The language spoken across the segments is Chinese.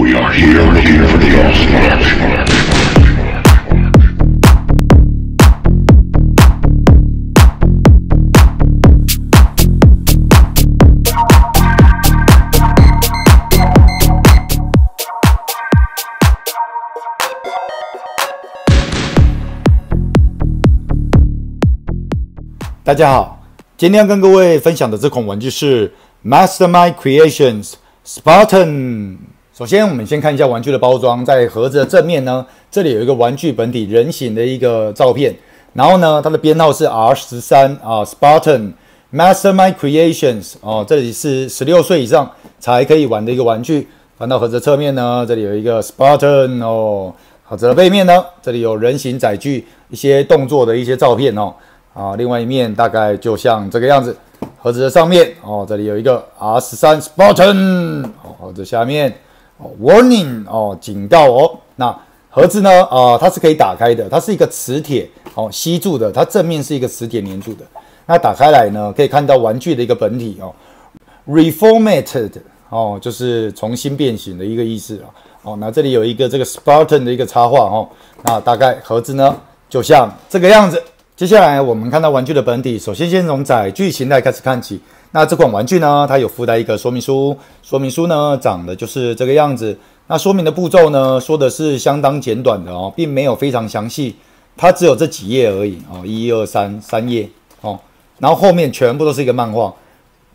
We are here for the大家好，今天要跟各位分享的这款玩具是 Mastermind Creations Spartan。首先，我们先看一下玩具的包装。在盒子的正面呢，这里有一个玩具本体人形的一个照片。然后呢，它的编号是 R13 啊 ，Spartan Mastermind Creations 哦，这里是16岁以上才可以玩的一个玩具。翻到盒子侧面呢，这里有一个 Spartan 哦。盒子的背面呢，这里有人形载具一些动作的一些照片哦。啊，另外一面大概就像这个样子。盒子的上面哦，这里有一个 R13 Spartan 哦，盒子下面。 Warning 哦，警告哦。那盒子呢？它是可以打开的，它是一个磁铁哦吸住的，它正面是一个磁铁粘住的。那打开来呢，可以看到玩具的一个本体哦 ，reformatted 哦，就是重新变形的一个意思啊。哦，那这里有一个这个 Spartan 的一个插画哦。那大概盒子呢，就像这个样子。接下来我们看到玩具的本体，首先从载具形态开始看起。 那这款玩具呢，它有附带一个说明书，说明书呢长得就是这个样子。那说明的步骤呢，说的是相当简短的哦，并没有非常详细，它只有这几页而已哦，1、2、3页哦。然后后面全部都是一个漫画。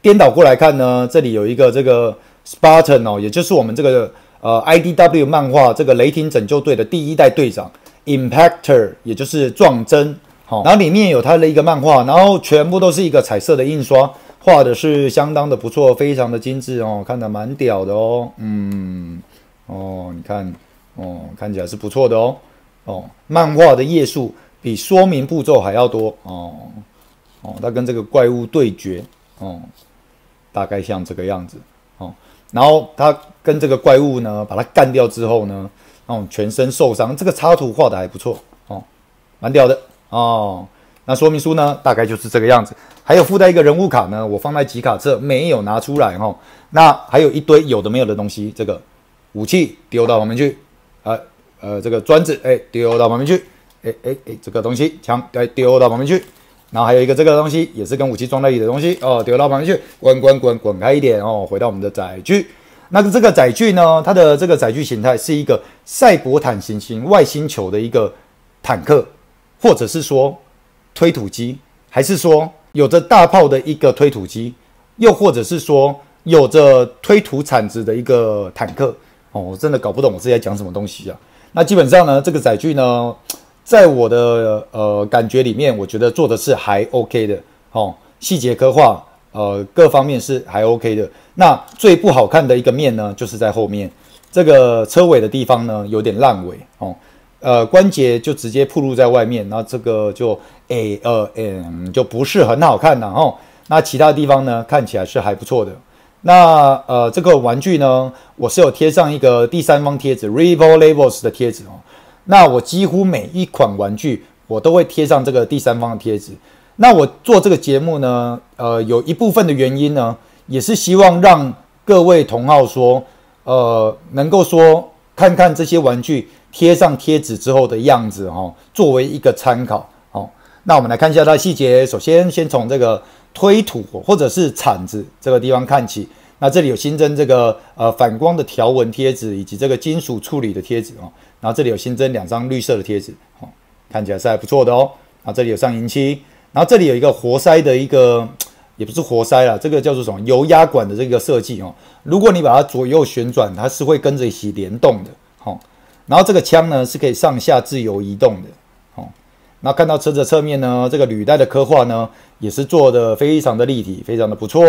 颠倒过来看呢，这里有一个这个 Spartan 哦，也就是我们这个IDW 漫画这个雷霆拯救队的第一代队长 Impactor， 也就是撞针。好、哦，然后里面有它的一个漫画，然后全部都是一个彩色的印刷。 画的是相当的不错，非常的精致哦，看得蛮屌的哦，嗯，哦，你看，哦，看起来是不错的哦，哦，漫画的页数比说明步骤还要多哦，哦，它跟这个怪物对决哦，大概像这个样子哦，然后它跟这个怪物呢，把它干掉之后呢，哦，全身受伤，这个插图画的还不错哦，蛮屌的哦。 那说明书呢，大概就是这个样子，还有附带一个人物卡呢，我放在集卡册没有拿出来齁。那还有一堆有的没有的东西，这个武器丢到旁边去，这个砖子丢到旁边去，这个东西枪丢到旁边去，然后还有一个这个东西也是跟武器装在一起的东西哦，丢到旁边去，滚开一点哦，回到我们的载具。那这个载具呢，它的这个载具形态是一个赛博坦型外星球的一个坦克，或者是说。 推土机，还是说有着大炮的一个推土机，又或者是说有着推土铲子的一个坦克哦，我真的搞不懂我自己在讲什么东西啊。那基本上呢，这个载具呢，在我的感觉里面，我觉得做的是还 OK 的哦，细节刻画各方面是还 OK 的。那最不好看的一个面呢，就是在后面这个车尾的地方呢，有点烂尾哦。 关节就直接暴露在外面，那这个就就不是很好看了齁。那其他地方呢，看起来是还不错的。那这个玩具呢，我是有贴上一个第三方贴纸 Reprolabels 的贴纸哦。那我几乎每一款玩具，我都会贴上这个第三方的贴纸。那我做这个节目呢，有一部分的原因呢，也是希望让各位同好说，能够说看看这些玩具。 贴上贴纸之后的样子哦，作为一个参考哦。那我们来看一下它的细节。首先，先从这个推土或者是铲子这个地方看起。那这里有新增这个反光的条纹贴纸，以及这个金属处理的贴纸哦。然后这里有新增2张绿色的贴纸哦，看起来是还不错的哦。然后这里有上银漆，然后这里有一个活塞的一个，也不是活塞啦，这个叫做什么油压管的这个设计哦。如果你把它左右旋转，它是会跟着一起联动的哦。 然后这个枪呢是可以上下自由移动的，哦。那看到车子侧面呢，这个履带的刻画呢也是做的非常的立体，非常的不错。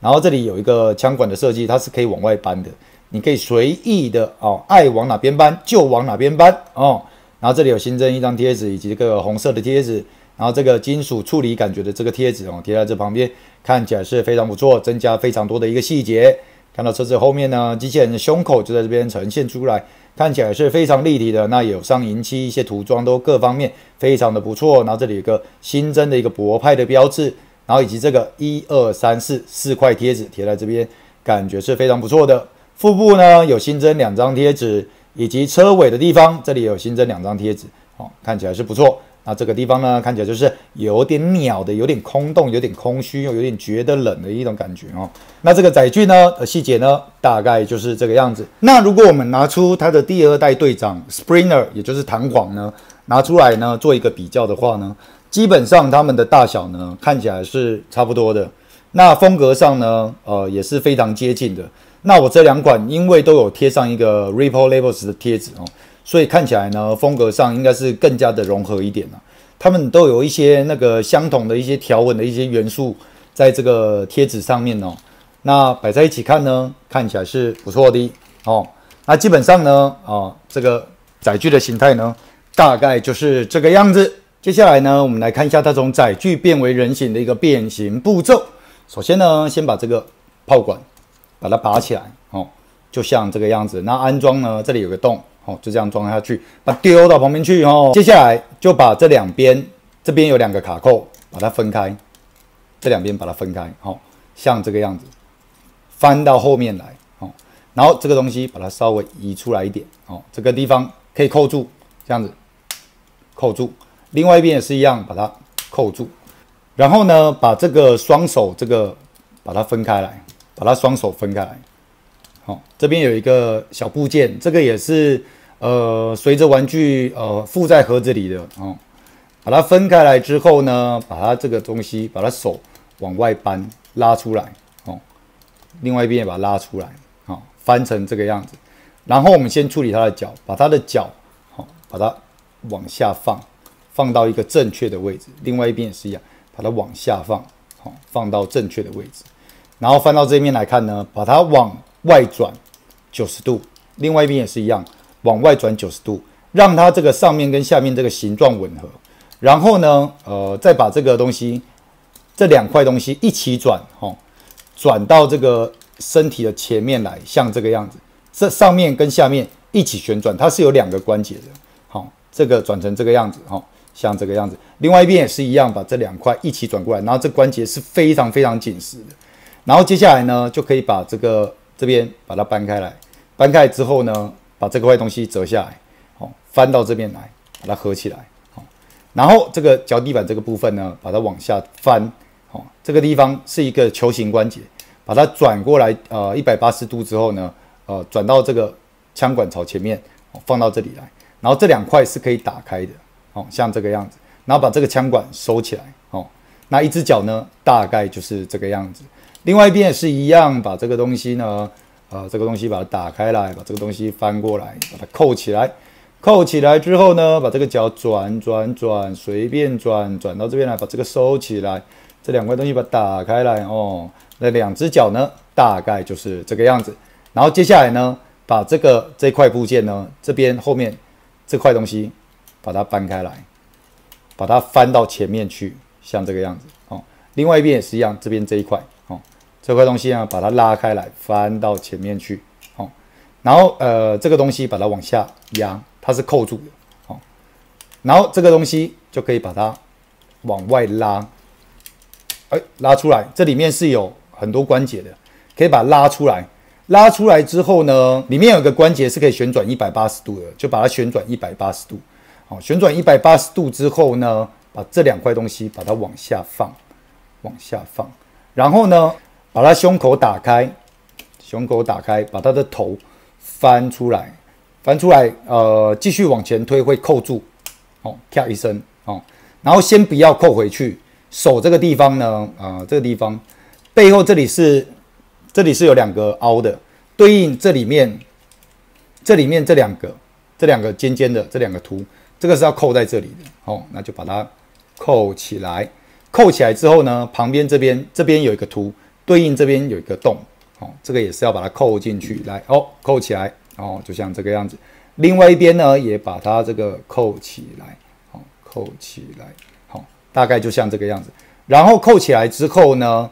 然后这里有一个枪管的设计，它是可以往外扳的，你可以随意的哦，爱往哪边扳就往哪边扳哦。然后这里有新增一张贴纸以及这个红色的贴纸，然后这个金属处理感觉的这个贴纸哦贴在这旁边，看起来是非常不错，增加非常多的一个细节。 看到车子后面呢，机器人的胸口就在这边呈现出来，看起来是非常立体的。那有上银漆，一些涂装都各方面非常的不错。然后这里有个新增的一个博派的标志，然后以及这个1、2、3、4块贴纸贴在这边，感觉是非常不错的。腹部呢有新增2张贴纸，以及车尾的地方这里有新增2张贴纸，哦，看起来是不错。那这个地方呢，看起来就是有点鸟的，有点空洞，有点空虚，又有点觉得冷的一种感觉哦。那这个载具呢，细节呢，大概就是这个样子。那如果我们拿出它的第二代队长 Springer， 也就是弹簧呢，拿出来呢做一个比较的话呢，基本上它们的大小呢看起来是差不多的。那风格上呢，也是非常接近的。那我这2款因为都有贴上一个 Reprolabels 的贴纸哦。所以看起来呢，风格上应该是更加的融合一点了。他们都有一些那个相同的一些条纹的一些元素在这个贴纸上面哦。那摆在一起看呢，看起来是不错的哦。那基本上呢，这个载具的形态呢，大概就是这个样子。接下来呢，我们来看一下它从载具变为人形的一个变形步骤。首先呢，先把这个炮管把它拔起来哦，就像这个样子。那安装呢，这里有个洞。哦，就这样装下去，把它丢到旁边去哦。接下来就把这2边，这边有2个卡扣，把它分开，这2边把它分开，哦，像这个样子，翻到后面来哦。然后这个东西把它稍微移出来一点哦，这个地方可以扣住，这样子扣住。另外一边也是一样，把它扣住。然后呢，把这个双手这个把它分开来，把它双手分开来。好，这边有一个小部件，这个也是随着玩具附在盒子里的哦。把它分开来之后呢，把它这个东西，把它手往外扳拉出来哦。另外一边也把它拉出来，好、哦，翻成这个样子。然后我们先处理它的脚，把它的脚好、哦，把它往下放，放到一个正确的位置。另外一边也是一样，把它往下放，好、哦，放到正确的位置。然后翻到这边来看呢，把它往外转90度，另外一边也是一样，往外转90度，让它这个上面跟下面这个形状吻合。然后呢，再把这个东西，这2块东西一起转，哦，转到这个身体的前面来，像这个样子。这上面跟下面一起旋转，它是有2个关节的。好、哦，这个转成这个样子，哦，像这个样子。另外一边也是一样，把这2块一起转过来，然后这关节是非常非常紧实的。然后接下来呢，就可以把这个。这边把它搬开来，搬开之后呢，把这块东西折下来，哦，翻到这边来，把它合起来，哦，然后这个脚底板这个部分呢，把它往下翻，哦，这个地方是一个球形关节，把它转过来，180度之后呢，转到这个枪管槽前面，哦，放到这里来，然后这2块是可以打开的，哦，像这个样子，然后把这个枪管收起来，哦，那一只脚呢，大概就是这个样子。另外一边也是一样，把这个东西呢，这个东西把它打开来，把这个东西翻过来，把它扣起来。扣起来之后呢，把这个脚转，随便转到这边来，把这个收起来。这2块东西把它打开来哦。那2只脚呢，大概就是这个样子。然后接下来呢，把这块部件呢，这边后面这块东西，把它搬开来，把它翻到前面去，像这个样子哦。另外一边也是一样，这边这一块。这块东西呢，把它拉开来，翻到前面去，哦，然后这个东西把它往下压，它是扣住的，哦，然后这个东西就可以把它往外拉，哎，拉出来，这里面是有很多关节的，可以把它拉出来，拉出来之后呢，里面有一个关节是可以旋转180度的，就把它旋转180度，哦，旋转180度之后呢，把这2块东西把它往下放，往下放，然后呢。把它胸口打开，胸口打开，把它的头翻出来，翻出来，继续往前推会扣住，哦，跳一声，哦，然后先不要扣回去，手这个地方呢，这个地方背后这里是有2个凹的，对应这里面这两个尖尖的这2个凸，这个是要扣在这里的，哦，那就把它扣起来，扣起来之后呢，旁边这边有一个凸。对应这边有一个洞，哦，这个也是要把它扣进去，来哦，扣起来，哦，就像这个样子。另外一边呢，也把它这个扣起来，哦，扣起来，好、哦，大概就像这个样子。然后扣起来之后呢，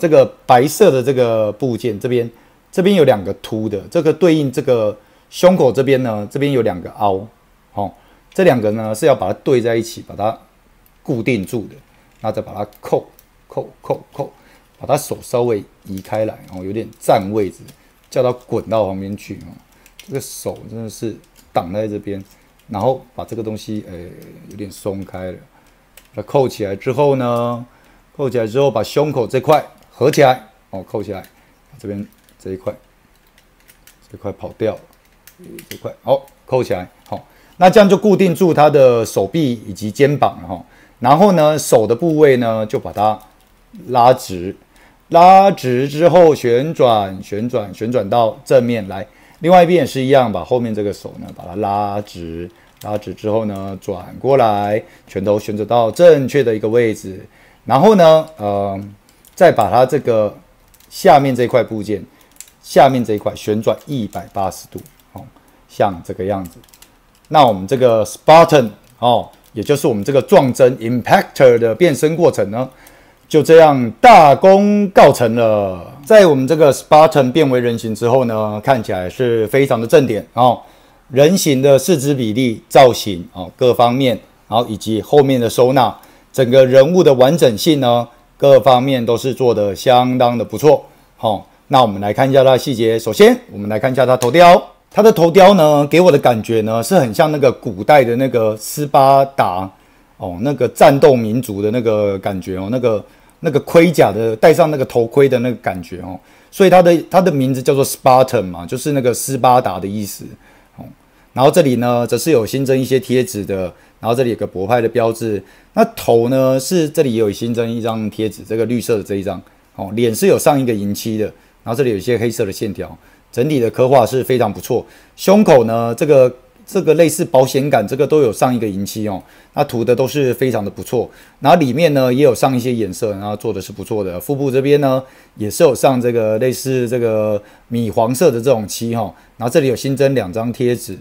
这个白色的这个部件这边有2个凸的，这个对应这个胸口这边呢，这边有2个凹，哦，这2个呢是要把它对在一起，把它固定住的，那再把它扣。把它手稍微移开来，哦，有点占位置，叫他滚到旁边去啊！这个手真的是挡在这边，然后把这个东西有点松开了，把它扣起来之后呢，扣起来之后把胸口这块合起来哦，扣起来，这边这一块，这块跑掉了，这块好扣起来好。那这样就固定住他的手臂以及肩膀了哈，然后呢，手的部位呢就把它拉直，拉直之后旋转，旋转，旋转到正面来。另外一边也是一样，把后面这个手呢把它拉直，拉直之后呢转过来，拳头旋转到正确的一个位置，然后呢，再把它这个下面这块部件，下面这一块旋转180度，哦，像这个样子。那我们这个 Spartan 哦，也就是我们这个撞针 Impactor 的变身过程呢，就这样大功告成了。在我们这个 Spartan 变为人形之后呢，看起来是非常的正点哦，人形的四肢比例、造型哦各方面，然后以及后面的收纳，整个人物的完整性呢，各方面都是做得相当的不错。好、哦，那我们来看一下它的细节。首先，我们来看一下它头雕。它的头雕呢，给我的感觉呢，是很像那个古代的那个斯巴达哦，那个战斗民族的那个感觉哦，那个盔甲的戴上那个头盔的那个感觉哦，所以它的名字叫做 Spartan 嘛，就是那个斯巴达的意思哦。然后这里呢，则是有新增一些贴纸的，然后这里有个博派的标志。那头呢，是这里也有新增一张贴纸，这个绿色的这一张哦，脸是有上一个银漆的，然后这里有一些黑色的线条。整体的刻画是非常不错，胸口呢，这个类似保险杆，这个都有上一个银漆哦，那涂的都是非常的不错。然后里面呢也有上一些颜色，然后做的是不错的。腹部这边呢也是有上这个类似这个米黄色的这种漆哦。然后这里有新增2张贴纸，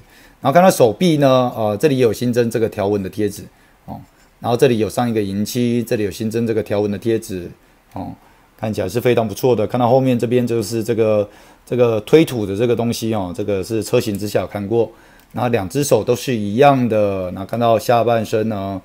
然后看到手臂呢，这里也有新增这个条纹的贴纸哦。然后这里有上一个银漆，这里有新增这个条纹的贴纸哦。看起来是非常不错的。看到后面这边就是这个推土的这个东西哦，这个是车型之下有看过。然后两只手都是一样的。然后看到下半身呢，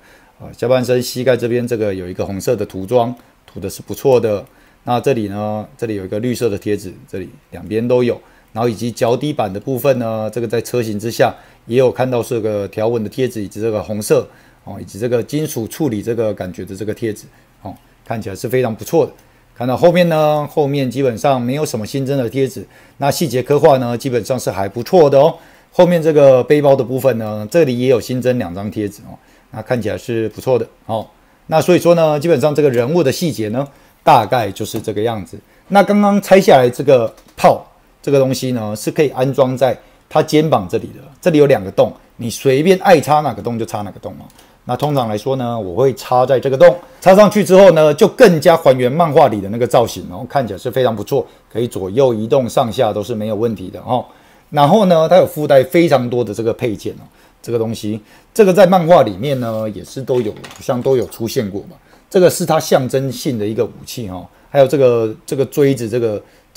下半身膝盖这边这个有一个红色的涂装，涂的是不错的。那这里呢，这里有一个绿色的贴纸，这里两边都有。然后以及脚底板的部分呢，这个在车型之下也有看到这个条纹的贴纸，以及这个红色哦，以及这个金属处理这个感觉的这个贴纸哦，看起来是非常不错的。看到后面呢，后面基本上没有什么新增的贴纸，那细节刻画呢，基本上是还不错的哦。后面这个背包的部分呢，这里也有新增2张贴纸哦，那看起来是不错的哦。那所以说呢，基本上这个人物的细节呢，大概就是这个样子。那刚刚拆下来这个炮这个东西呢，是可以安装在它肩膀这里的，这里有2个洞，你随便爱插哪个洞就插哪个洞哦。那通常来说呢，我会插在这个洞，插上去之后呢，就更加还原漫画里的那个造型哦，看起来是非常不错，可以左右移动，上下都是没有问题的哦。然后呢，它有附带非常多的这个配件哦，这个东西，这个在漫画里面呢也是都有，好像都有出现过嘛。这个是它象征性的一个武器哦，还有这个锥子，这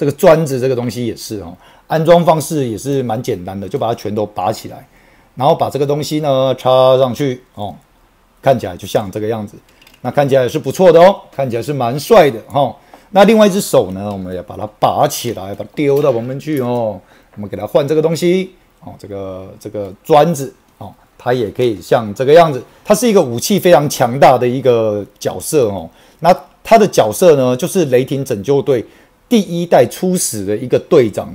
个砖子这个东西也是哦，安装方式也是蛮简单的，就把它全都拔起来，然后把这个东西呢插上去哦。看起来就像这个样子，那看起来也是不错的哦，看起来是蛮帅的哦。那另外一只手呢，我们也把它拔起来，把它丢到旁边去哦。我们给它换这个东西哦，这个砖子哦，它也可以像这个样子。它是一个武器非常强大的一个角色哦。那它的角色呢，就是雷霆拯救队第1代初始的一个队长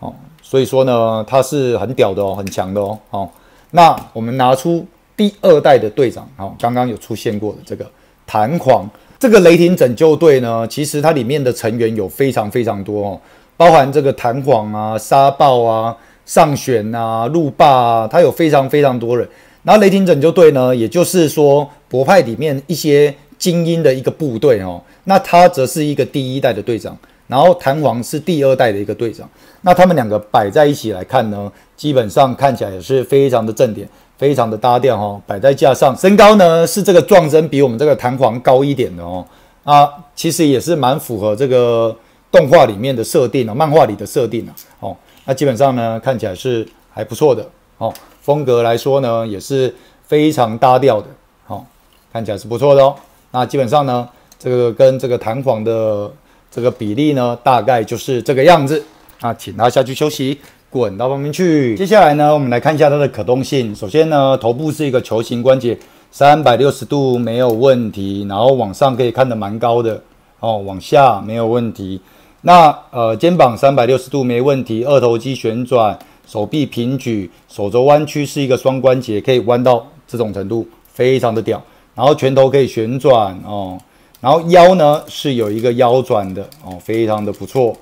哦。所以说呢，它是很屌的哦，很强的哦。哦，那我们拿出第2代的队长，好，刚刚有出现过的这个弹簧，这个雷霆拯救队呢，其实它里面的成员有非常非常多哦，包含这个弹簧啊、沙暴啊、上弦啊、路霸啊，它有非常非常多人。然后雷霆拯救队呢，也就是说博派里面一些精英的一个部队哦，那他则是一个第1代的队长，然后弹簧是第2代的一个队长。那他们2个摆在一起来看呢，基本上看起来也是非常的正点。非常的搭调哦，摆在架上。身高呢是这个撞针比我们这个弹簧高一点的哦，啊，其实也是蛮符合这个动画里面的设定哦，漫画里的设定啊哦。那基本上呢看起来是还不错的哦，风格来说呢也是非常搭调的哦，看起来是不错的哦。那基本上呢，这个跟这个弹簧的这个比例呢，大概就是这个样子。那请它下去休息，滚到旁边去。接下来呢，我们来看一下它的可动性。首先呢，头部是一个球形关节，360度没有问题，然后往上可以看得蛮高的哦，往下没有问题。那肩膀360度没问题，二头肌旋转，手臂平举，手肘弯曲是一个双关节，可以弯到这种程度，非常的屌。然后拳头可以旋转哦，然后腰呢是有一个腰转的哦，非常的不错。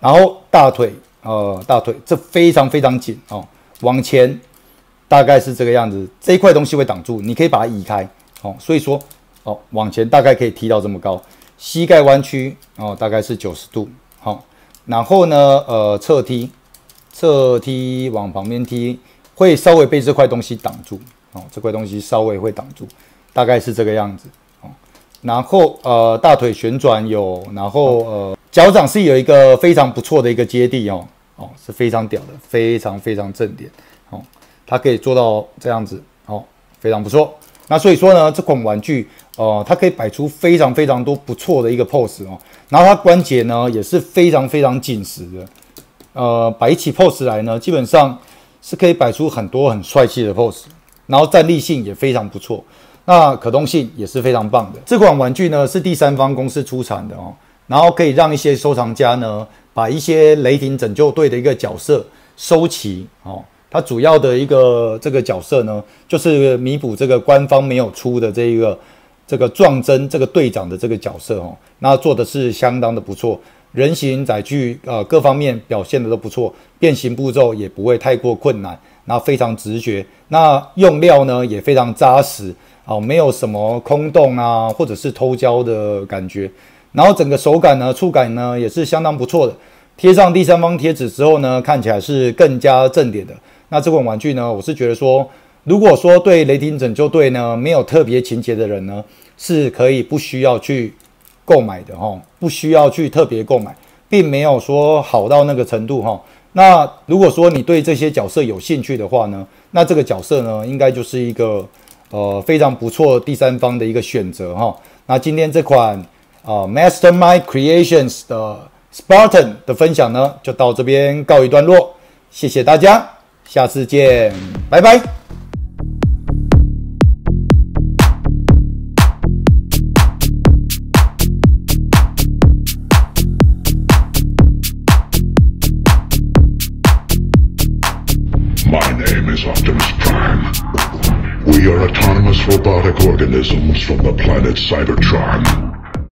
然后大腿这非常非常紧哦，往前大概是这个样子，这一块东西会挡住，你可以把它移开哦。所以说哦，往前大概可以踢到这么高，膝盖弯曲哦，大概是90度。好、哦，然后呢侧踢往旁边踢，会稍微被这块东西挡住哦，这块东西稍微会挡住。大概是这个样子哦，然后大腿旋转有，然后脚掌是有一个非常不错的一个接地哦，是非常屌的，非常非常正点哦，它可以做到这样子哦，非常不错。那所以说呢，这款玩具它可以摆出非常非常多不错的一个 pose 哦，然后它关节呢也是非常非常紧实的，摆起 pose 来呢，基本上是可以摆出很多很帅气的 pose， 然后站立性也非常不错。那可动性也是非常棒的。这款玩具呢是第三方公司出产的哦，然后可以让一些收藏家呢把一些雷霆拯救队的一个角色收齐哦。它主要的一个这个角色呢，就是弥补这个官方没有出的这个撞针这个队长的这个角色哦。那做的是相当的不错，人形载具各方面表现的都不错，变形步骤也不会太过困难，那非常直觉，那用料呢也非常扎实。好，没有什么空洞啊，或者是偷胶的感觉，然后整个手感呢、触感呢也是相当不错的。贴上第三方贴纸之后呢，看起来是更加正点的。那这款玩具呢，我是觉得说，如果说对雷霆拯救队呢没有特别情节的人呢，是可以不需要去购买的哈，不需要去特别购买，并没有说好到那个程度哈。那如果说你对这些角色有兴趣的话呢，那这个角色呢，应该就是一个。非常不错，第三方的一个选择哈。那今天这款Mastermind Creations 的 Spartan 的分享呢，就到这边告一段落，谢谢大家，下次见，拜拜。My name is Optimus Prime. We are autonomous robotic organisms from the planet Cybertron.